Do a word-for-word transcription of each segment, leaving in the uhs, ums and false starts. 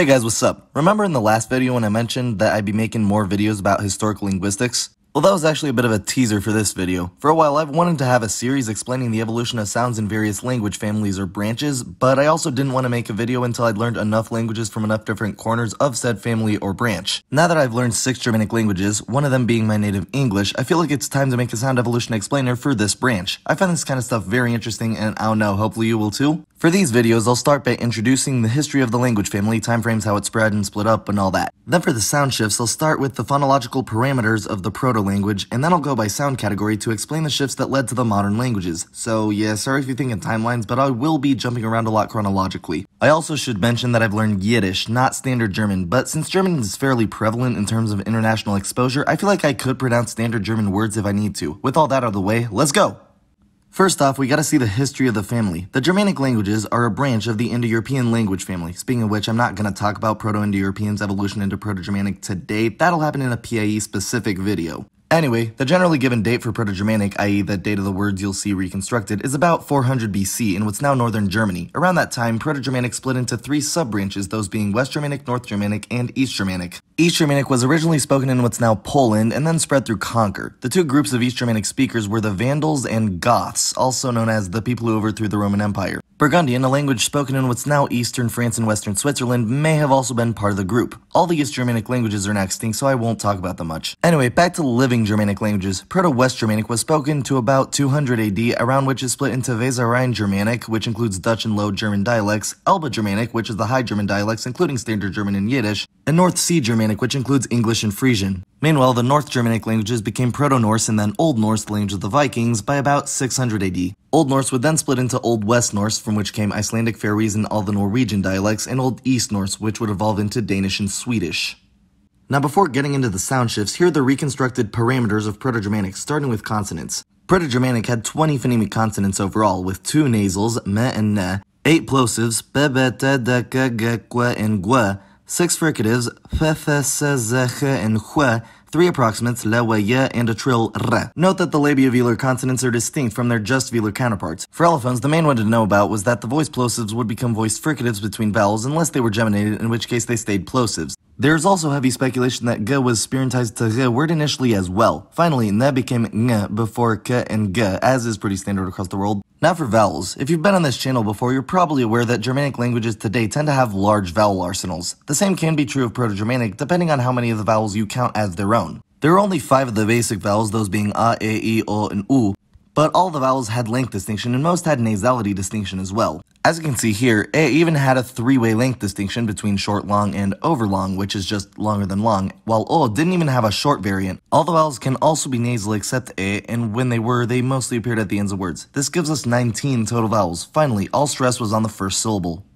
Hey guys, what's up? Remember in the last video when I mentioned that I'd be making more videos about historical linguistics? Well, that was actually a bit of a teaser for this video. For a while, I've wanted to have a series explaining the evolution of sounds in various language families or branches, but I also didn't want to make a video until I'd learned enough languages from enough different corners of said family or branch. Now that I've learned six Germanic languages, one of them being my native English, I feel like it's time to make a sound evolution explainer for this branch. I find this kind of stuff very interesting, and I don't know, hopefully you will too. For these videos, I'll start by introducing the history of the language family, timeframes, how it spread and split up, and all that. Then for the sound shifts, I'll start with the phonological parameters of the proto-language, and then I'll go by sound category to explain the shifts that led to the modern languages. So yeah, sorry if you think in timelines, but I will be jumping around a lot chronologically. I also should mention that I've learned Yiddish, not standard German, but since German is fairly prevalent in terms of international exposure, I feel like I could pronounce standard German words if I need to. With all that out of the way, let's go! First off, we gotta see the history of the family. The Germanic languages are a branch of the Indo-European language family. Speaking of which, I'm not gonna talk about Proto-Indo-European's evolution into Proto-Germanic today. That'll happen in a P I E-specific video. Anyway, the generally given date for Proto-Germanic, that is the date of the words you'll see reconstructed, is about four hundred B C in what's now northern Germany. Around that time, Proto-Germanic split into three sub-branches, those being West Germanic, North Germanic, and East Germanic. East Germanic was originally spoken in what's now Poland, and then spread through conquer. The two groups of East Germanic speakers were the Vandals and Goths, also known as the people who overthrew the Roman Empire. Burgundian, a language spoken in what's now eastern France and western Switzerland, may have also been part of the group. All the East Germanic languages are now extinct, so I won't talk about them much. Anyway, back to living Germanic languages. Proto-West Germanic was spoken to about two hundred A D, around which is split into Weser-Rhine Germanic, which includes Dutch and Low German dialects, Elbe Germanic, which is the High German dialects, including Standard German and Yiddish, and North Sea Germanic, which includes English and Frisian. Meanwhile, the North Germanic languages became Proto-Norse and then Old Norse, the language of the Vikings, by about six hundred A D. Old Norse would then split into Old West Norse, from which came Icelandic, Faroese, and all the Norwegian dialects, and Old East Norse, which would evolve into Danish and Swedish. Now, before getting into the sound shifts, here are the reconstructed parameters of Proto-Germanic, starting with consonants. Proto-Germanic had twenty phonemic consonants overall, with two nasals, meh and neh, eight plosives, be, be, te, de, ke, ge, que, and gue, six fricatives, fe, fe, se, ze, he, and hue, three approximates, le, we, ye, and a trill, re. Note that the labiovelar consonants are distinct from their just velar counterparts. For allophones, the main one to know about was that the voiced plosives would become voiced fricatives between vowels unless they were geminated, in which case they stayed plosives. There is also heavy speculation that g was spiritized to g word initially as well. Finally, ne became ng before k and g, as is pretty standard across the world. Now for vowels. If you've been on this channel before, you're probably aware that Germanic languages today tend to have large vowel arsenals. The same can be true of Proto-Germanic, depending on how many of the vowels you count as their own. There are only five of the basic vowels, those being a, e, i, o, and u, but all the vowels had length distinction and most had nasality distinction as well. As you can see here, A even had a three-way length distinction between short, long, and overlong, which is just longer than long, while O didn't even have a short variant. All the vowels can also be nasal except A, and when they were, they mostly appeared at the ends of words. This gives us nineteen total vowels. Finally, all stress was on the first syllable.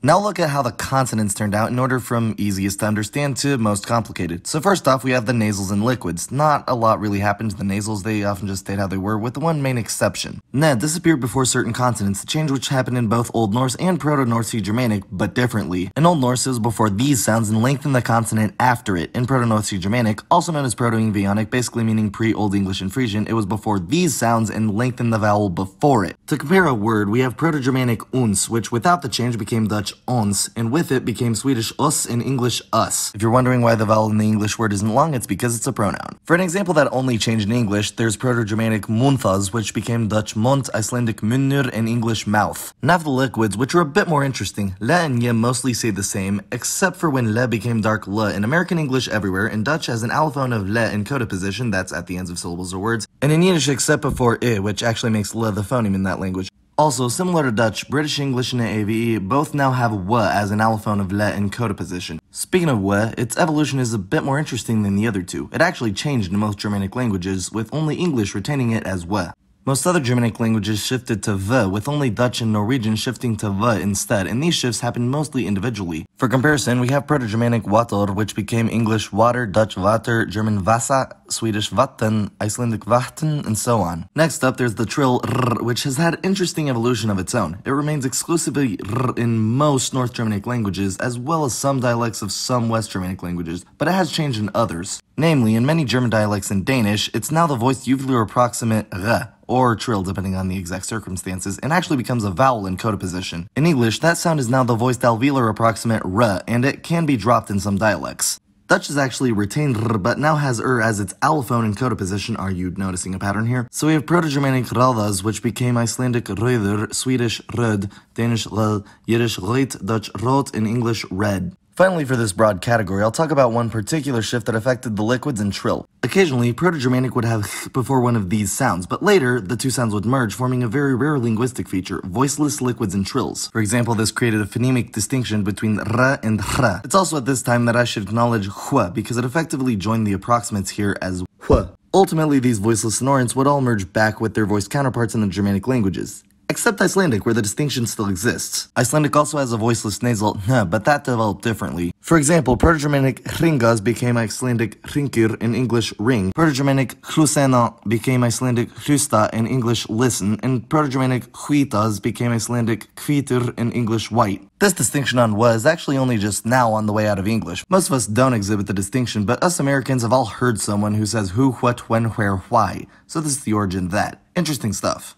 Now look at how the consonants turned out in order from easiest to understand to most complicated. So first off, we have the nasals and liquids. Not a lot really happened to the nasals, they often just stayed how they were, with the one main exception. Ne disappeared before certain consonants, a change which happened in both Old Norse and Proto-North Sea Germanic, but differently. In Old Norse, it was before these sounds and lengthened the consonant after it. In Proto-North Sea Germanic, also known as Proto-Ingvionic, basically meaning pre-Old English and Frisian, it was before these sounds and lengthened the vowel before it. To compare a word, we have Proto-Germanic uns, which without the change became Dutch ons, and with it became Swedish us and English us. If you're wondering why the vowel in the English word isn't long, it's because it's a pronoun. For an example that only changed in English, there's Proto-Germanic munthas, which became Dutch mond, Icelandic munnur, and English mouth. Now for the liquids, which are a bit more interesting. Le and ye mostly say the same, except for when le became dark le in American English everywhere, and Dutch has an allophone of le in coda position, that's at the ends of syllables or words, and in Yiddish except before I, which actually makes le the phoneme in that language. Also, similar to Dutch, British English and A V E both now have W as an allophone of L E in coda position. Speaking of W, its evolution is a bit more interesting than the other two. It actually changed in most Germanic languages, with only English retaining it as W. Most other Germanic languages shifted to V, with only Dutch and Norwegian shifting to V instead, and these shifts happened mostly individually. For comparison, we have Proto-Germanic Water, which became English Water, Dutch Water, German Wasser, Swedish Vatten, Icelandic Vatten, and so on. Next up, there's the trill R, which has had interesting evolution of its own. It remains exclusively R in most North Germanic languages, as well as some dialects of some West Germanic languages, but it has changed in others. Namely, in many German dialects and Danish, it's now the voiced uvular approximate R, or trill depending on the exact circumstances, and actually becomes a vowel in coda position. In English, that sound is now the voiced alveolar approximant r, and it can be dropped in some dialects. Dutch has actually retained r, but now has r as its allophone in coda position. Are you noticing a pattern here? So we have Proto-Germanic raldas, which became Icelandic röður, Swedish röd, Danish l, Yiddish röt, Dutch rot, and English red. Finally, for this broad category, I'll talk about one particular shift that affected the liquids in trill. Occasionally, Proto-Germanic would have th before one of these sounds, but later, the two sounds would merge, forming a very rare linguistic feature, voiceless liquids in trills. For example, this created a phonemic distinction between r and hr. It's also at this time that I should acknowledge hwa, because it effectively joined the approximants here as hwa. Ultimately, these voiceless sonorants would all merge back with their voiced counterparts in the Germanic languages. Except Icelandic, where the distinction still exists. Icelandic also has a voiceless nasal n, but that developed differently. For example, Proto-Germanic hringas became Icelandic hringir, in English ring. Proto-Germanic hlusena became Icelandic hlusta, in English listen, and Proto-Germanic hvítas became Icelandic hvítur, in English white. This distinction on was actually only just now on the way out of English. Most of us don't exhibit the distinction, but us Americans have all heard someone who says who, what, when, where, why. So this is the origin of that. Interesting stuff.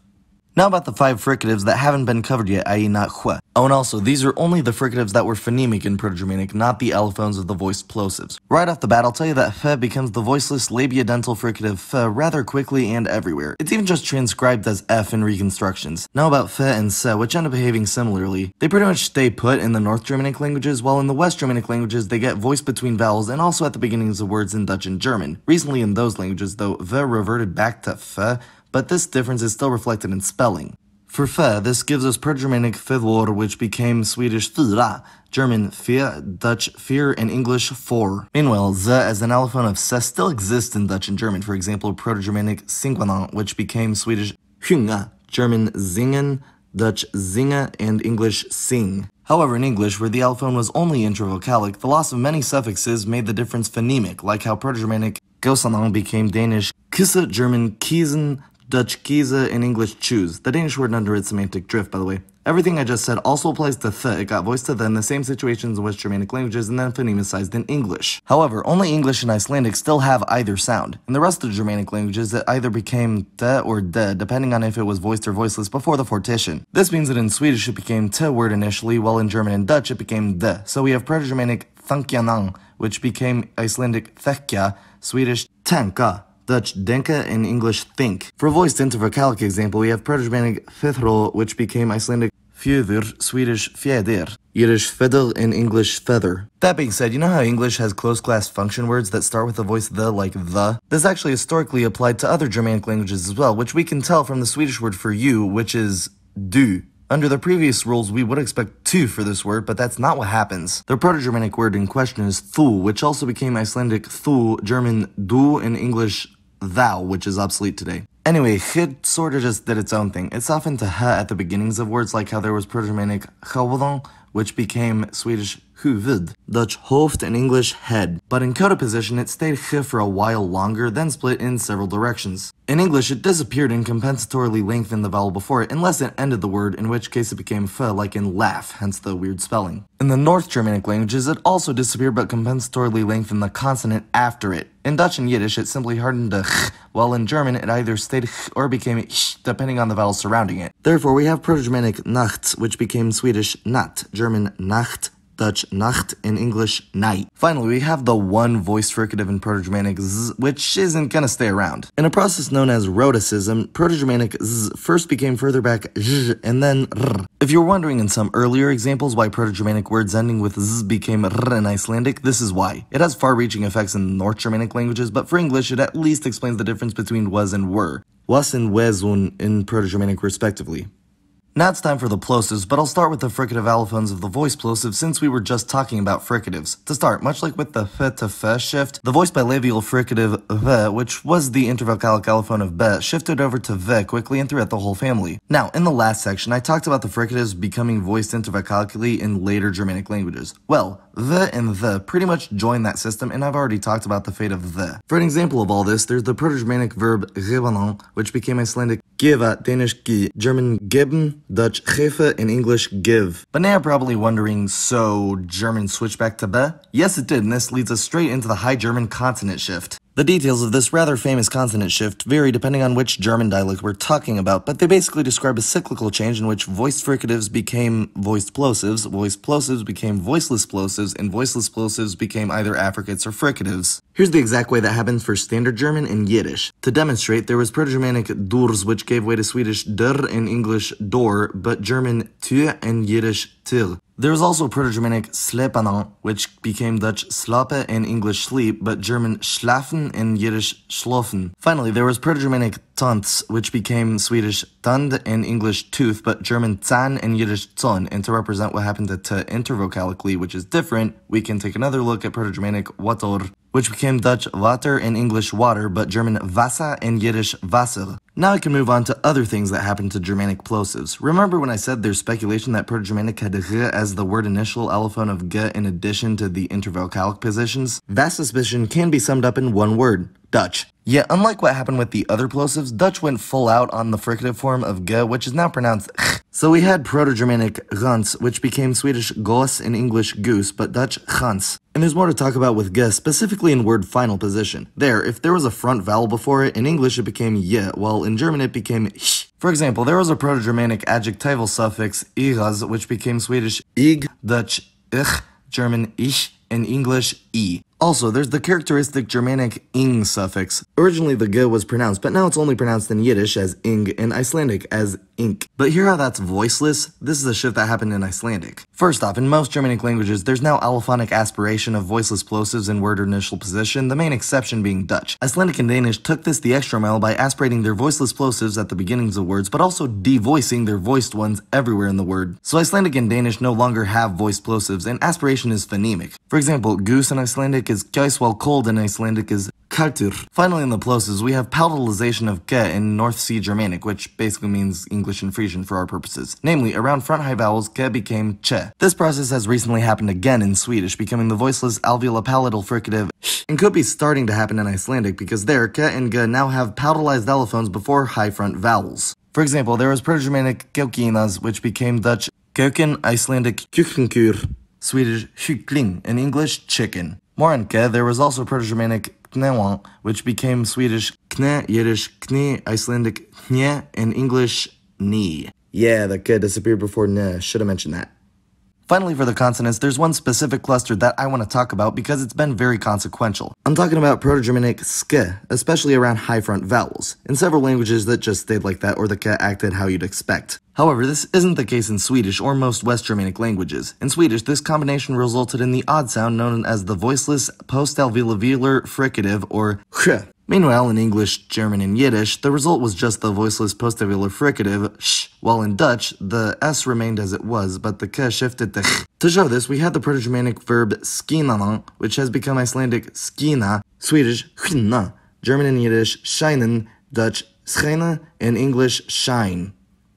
Now about the five fricatives that haven't been covered yet, that is not hwa. Oh, and also, these are only the fricatives that were phonemic in Proto-Germanic, not the allophones of the voiced plosives. Right off the bat, I'll tell you that f becomes the voiceless labiodental fricative f rather quickly and everywhere. It's even just transcribed as f in reconstructions. Now about f and se, which end up behaving similarly. They pretty much stay put in the North Germanic languages, while in the West Germanic languages they get voiced between vowels and also at the beginnings of words in Dutch and German. Recently in those languages, though, v reverted back to f, but this difference is still reflected in spelling. For fe, this gives us Proto-Germanic fyrr, which became Swedish fyra, German vier, Dutch vier, and English four. Meanwhile, ze as an allophone of se still exists in Dutch and German, for example, Proto-Germanic singwanan, which became Swedish sjunga, German singen, Dutch singe, and English sing. However, in English, where the allophone was only intravocalic, the loss of many suffixes made the difference phonemic, like how Proto-Germanic gosanan became Danish kysse, German kiesen, Dutch kieze, and English choose. The Danish word under its semantic drift, by the way. Everything I just said also applies to th. It got voiced to th in the same situations in West Germanic languages and then phonemicized in English. However, only English and Icelandic still have either sound. In the rest of the Germanic languages, it either became te or de, depending on if it was voiced or voiceless before the fortition. This means that in Swedish it became te word initially, while in German and Dutch it became de. So we have Proto-Germanic thankjanang, which became Icelandic thekkja, Swedish tanka, Dutch denka, and English think. For a voiced intervocalic example, we have Proto-Germanic fyrr, which became Icelandic fjöður, Swedish fjäder, Yiddish fiddle, and English feather. That being said, you know how English has close-class function words that start with the voice the, like the? This actually historically applied to other Germanic languages as well, which we can tell from the Swedish word for you, which is du. Under the previous rules, we would expect to for this word, but that's not what happens. The Proto-Germanic word in question is þú, which also became Icelandic þú, German du, and English thou, which is obsolete today. Anyway, hid sort of just did its own thing. It's often to ha at the beginnings of words, like how there was Proto-Germanic huvudon, which became Swedish huvud, Dutch hoofd, and English head. But in coda position, it stayed h for a while longer, then split in several directions. In English, it disappeared and compensatorily lengthened the vowel before it, unless it ended the word, in which case it became f, like in laugh, hence the weird spelling. In the North Germanic languages, it also disappeared but compensatorily lengthened the consonant after it. In Dutch and Yiddish, it simply hardened to ch, while in German, it either stayed ch or became ch, depending on the vowel surrounding it. Therefore, we have Proto-Germanic nacht, which became Swedish natt, German nacht, Dutch nacht, and English night. Finally, we have the one voiced fricative in Proto-Germanic z, which isn't gonna stay around. In a process known as rhoticism, Proto-Germanic z first became further back z and then r. If you're wondering in some earlier examples why Proto-Germanic words ending with z became r in Icelandic, this is why. It has far-reaching effects in North Germanic languages, but for English, it at least explains the difference between was and were. Was and wesun in Proto-Germanic respectively. Now it's time for the plosives, but I'll start with the fricative allophones of the voiced plosive since we were just talking about fricatives. To start, much like with the f to f shift, the voiced bilabial fricative v, which was the intervocalic allophone of b, shifted over to v quickly and throughout the whole family. Now, in the last section, I talked about the fricatives becoming voiced intervocalically in later Germanic languages. Well, the and the pretty much join that system, and I've already talked about the fate of the. For an example of all this, there's the Proto-Germanic verb gevanan, which became Icelandic geva, Danish gi, German geben, Dutch geven, and English give. But now you're probably wondering, so German switched back to be? Yes, it did, and this leads us straight into the High German consonant shift. The details of this rather famous consonant shift vary depending on which German dialect we're talking about, but they basically describe a cyclical change in which voiced fricatives became voiced plosives, voiced plosives became voiceless plosives, and voiceless plosives became either affricates or fricatives. Here's the exact way that happens for Standard German and Yiddish. To demonstrate, there was Proto-Germanic durs, which gave way to Swedish dörr and English dor, but German tür and Yiddish till. There was also Proto-Germanic slepanon, which became Dutch slape and English sleep, but German schlafen and Yiddish schlofen. Finally, there was Proto-Germanic tanz, which became Swedish tand and English tooth, but German zahn and Yiddish zon. And to represent what happened to t intervocalically, which is different, we can take another look at Proto-Germanic wator, which became Dutch water and English water, but German wasser and Yiddish wasser. Now I can move on to other things that happened to Germanic plosives. Remember when I said there's speculation that Proto-Germanic had g as the word initial allophone of g in addition to the intervocalic positions? That suspicion can be summed up in one word: Dutch. Yet, unlike what happened with the other plosives, Dutch went full out on the fricative form of g, which is now pronounced ch. So we had Proto-Germanic gans, which became Swedish gos and English goose, but Dutch chans. And there's more to talk about with g, specifically in word final position. There, if there was a front vowel before it, in English it became y, while in German it became ch. For example, there was a Proto-Germanic adjectival suffix iras, which became Swedish ig, Dutch ich, German ich, and English e. Also, there's the characteristic Germanic ing suffix. Originally the g was pronounced, but now it's only pronounced in Yiddish as ing and Icelandic as ink. But hear how that's voiceless? This is a shift that happened in Icelandic. First off, in most Germanic languages, there's now allophonic aspiration of voiceless plosives in word or initial position, the main exception being Dutch. Icelandic and Danish took this the extra mile by aspirating their voiceless plosives at the beginnings of words, but also devoicing their voiced ones everywhere in the word. So Icelandic and Danish no longer have voiced plosives, and aspiration is phonemic. For example, goose in Icelandic is geis, while cold in Icelandic is kaltur. Finally, in the plosives, we have palatalization of ke in North Sea Germanic, which basically means English and Frisian for our purposes. Namely, around front high vowels, ke became che. This process has recently happened again in Swedish, becoming the voiceless alveolopalatal fricative sh, and could be starting to happen in Icelandic because there, ke and ge now have palatalized allophones before high front vowels. For example, there was Proto-Germanic keukinas, which became Dutch keuken, Icelandic kukenkur, Swedish kyckling, and English chicken. More on ke, there was also Proto-Germanic knewan, which became Swedish kne, Yiddish kne, Icelandic knä, and English knee. Yeah, the ke disappeared before ne, should have mentioned that. Finally, for the consonants, there's one specific cluster that I want to talk about because it's been very consequential. I'm talking about Proto-Germanic ske, especially around high front vowels. In several languages that just stayed like that, or the ke acted how you'd expect. However, this isn't the case in Swedish or most West Germanic languages. In Swedish, this combination resulted in the odd sound known as the voiceless postalveolar fricative, or sh. Meanwhile, in English, German, and Yiddish, the result was just the voiceless postalveolar fricative sh, while in Dutch, the s remained as it was, but the ke shifted to ch. To show this, we had the Proto-Germanic verb skinan, which has become Icelandic skina, Swedish hna, German and Yiddish scheinen, Dutch schijnen, and English shine.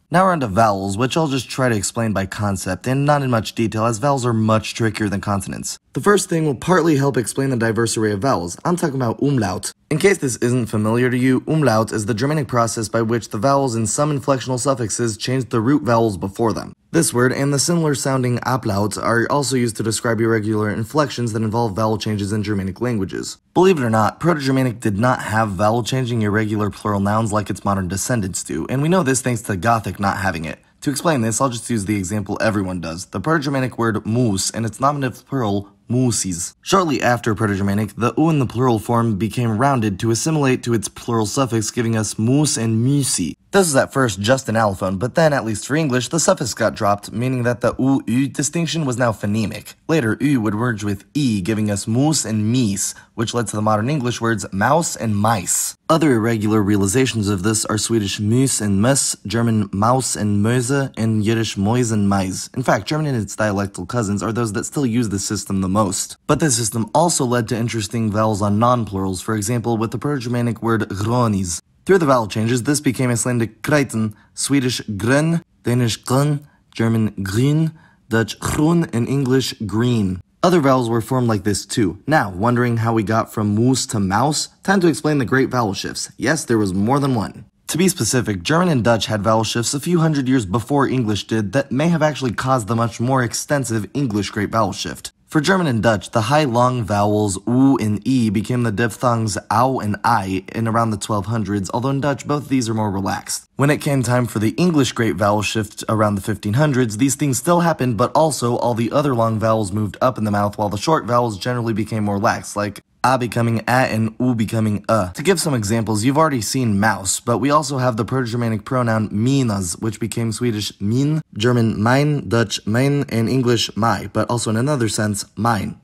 Now we're on to vowels, which I'll just try to explain by concept, and not in much detail, as vowels are much trickier than consonants. The first thing will partly help explain the diverse array of vowels. I'm talking about umlaut. In case this isn't familiar to you, umlaut is the Germanic process by which the vowels in some inflectional suffixes change the root vowels before them. This word and the similar sounding ablaut are also used to describe irregular inflections that involve vowel changes in Germanic languages. Believe it or not, Proto-Germanic did not have vowel changing irregular plural nouns like its modern descendants do, and we know this thanks to Gothic not having it. To explain this, I'll just use the example everyone does, the Proto-Germanic word moose and its nominative plural mooses. Shortly after Proto-Germanic, the u in the plural form became rounded to assimilate to its plural suffix, giving us moose and musi. This was at first just an allophone, but then, at least for English, the suffix got dropped, meaning that the u-u distinction was now phonemic. Later, u would merge with e, giving us moose and meese, which led to the modern English words mouse and mice. Other irregular realizations of this are Swedish mus and mus, German maus and möse, and Yiddish moise and meise. In fact, German and its dialectal cousins are those that still use this system the most. But this system also led to interesting vowels on non-plurals, for example, with the Proto-Germanic word gronis. Through the vowel changes, this became Icelandic kreiten, Swedish grön, Danish grön, German grün, Dutch groen, and English green. Other vowels were formed like this too. Now, wondering how we got from moose to mouse? Time to explain the great vowel shifts. Yes, there was more than one. To be specific, German and Dutch had vowel shifts a few hundred years before English did that may have actually caused the much more extensive English great vowel shift. For German and Dutch, the high long vowels U and E became the diphthongs Au and I in around the twelve hundreds, although in Dutch both these are more relaxed. When it came time for the English great vowel shift around the fifteen hundreds, these things still happened, but also all the other long vowels moved up in the mouth while the short vowels generally became more lax, like A becoming A and U becoming A. To give some examples, you've already seen mouse, but we also have the Proto-Germanic pronoun minas, which became Swedish min, German mein, Dutch mein, and English my, but also in another sense, mine.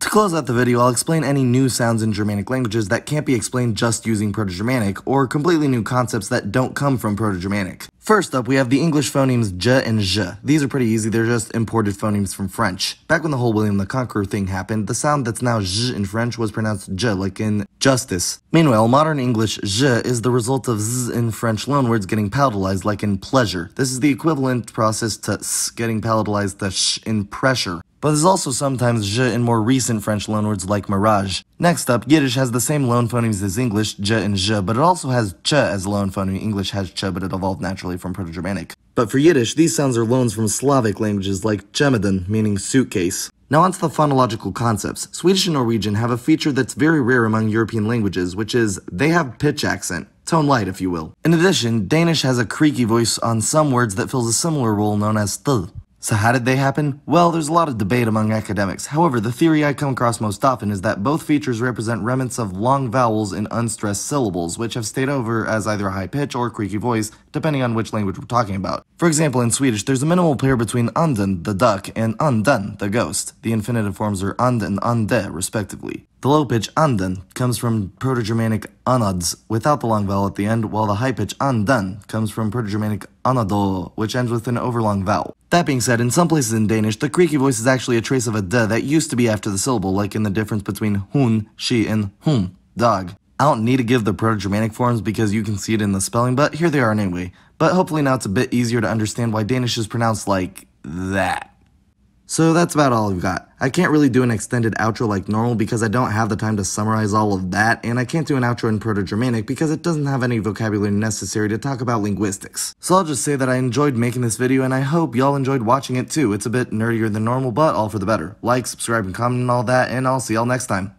To close out the video, I'll explain any new sounds in Germanic languages that can't be explained just using Proto-Germanic, or completely new concepts that don't come from Proto-Germanic. First up, we have the English phonemes j and zh. These are pretty easy, they're just imported phonemes from French. Back when the whole William the Conqueror thing happened, the sound that's now zh in French was pronounced j, like in justice. Meanwhile, modern English zh is the result of z in French loanwords getting palatalized, like in pleasure. This is the equivalent process to s getting palatalized to sh in pressure. But there's also sometimes zh in more recent French loanwords like mirage. Next up, Yiddish has the same loan phonemes as English, j and zh, but it also has ch as a loan phoneme. English has ch, but it evolved naturally from Proto-Germanic. But for Yiddish, these sounds are loans from Slavic languages like chemedan, meaning suitcase. Now onto the phonological concepts. Swedish and Norwegian have a feature that's very rare among European languages, which is they have pitch accent. Tone light, if you will. In addition, Danish has a creaky voice on some words that fills a similar role known as th. So how did they happen? Well, there's a lot of debate among academics. However, the theory I come across most often is that both features represent remnants of long vowels in unstressed syllables, which have stayed over as either a high pitch or creaky voice, depending on which language we're talking about. For example, in Swedish, there's a minimal pair between anden, the duck, and anden, the ghost. The infinitive forms are and and ande, respectively. The low pitch anden comes from Proto-Germanic anads, without the long vowel at the end, while the high pitch anden comes from Proto-Germanic anado, which ends with an overlong vowel. That being said, in some places in Danish, the creaky voice is actually a trace of a d that used to be after the syllable, like in the difference between hun, she, and hum, dog. I don't need to give the Proto-Germanic forms because you can see it in the spelling, but here they are anyway. But hopefully now it's a bit easier to understand why Danish is pronounced like that. So that's about all I've got. I can't really do an extended outro like normal because I don't have the time to summarize all of that, and I can't do an outro in Proto-Germanic because it doesn't have any vocabulary necessary to talk about linguistics. So I'll just say that I enjoyed making this video, and I hope y'all enjoyed watching it too. It's a bit nerdier than normal, but all for the better. Like, subscribe, and comment, and all that, and I'll see y'all next time.